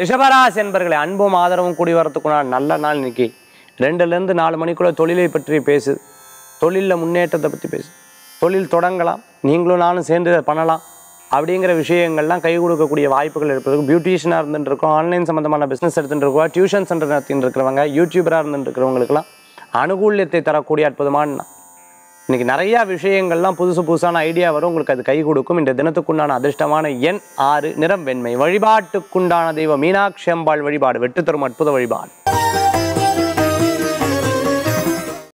ரிஷபராசி என்பர்களே, அன்பும் ஆதரவும் கூடி வரத்துக்குனால நல்ல நாள் இன்னைக்கு. 2லேருந்து 4 மணிக்குள்ளே தொழிலை பற்றி பேசு, தொழிலில் முன்னேற்றத்தை பற்றி பேசு, தொழில் தொடங்கலாம், நீங்களும் நானும் சேர்ந்து பண்ணலாம் அப்படிங்கிற விஷயங்கள்லாம் கை கொடுக்கக்கூடிய வாய்ப்புகள் இருப்பதுக்கு. பியூட்டிஷியனாக இருந்துட்டுருக்கோம், ஆன்லைன் சம்மந்தமான பிஸ்னஸ் எடுத்துகிட்டுருக்கோம், டியூஷன் சென்டர் நடத்தின்னு இருக்கிறவங்க, யூடியூபராக இருந்துட்டுருக்கிறவங்களுக்குலாம் அனுகூல்யத்தை தரக்கூடிய அற்புதமான இன்றைக்கி நிறையா விஷயங்கள்லாம் புதுசு புதுசான ஐடியா வரும், உங்களுக்கு அது கை கொடுக்கும். இந்த தினத்துக்குண்டான அதிர்ஷ்டமான எண் 6, நிறம் வெண்மை. வழிபாட்டுக்குண்டான தெய்வம் மீனாட்சி அம்பாள் வழிபாடு, வெற்றி தரும் அற்புத வழிபாடு.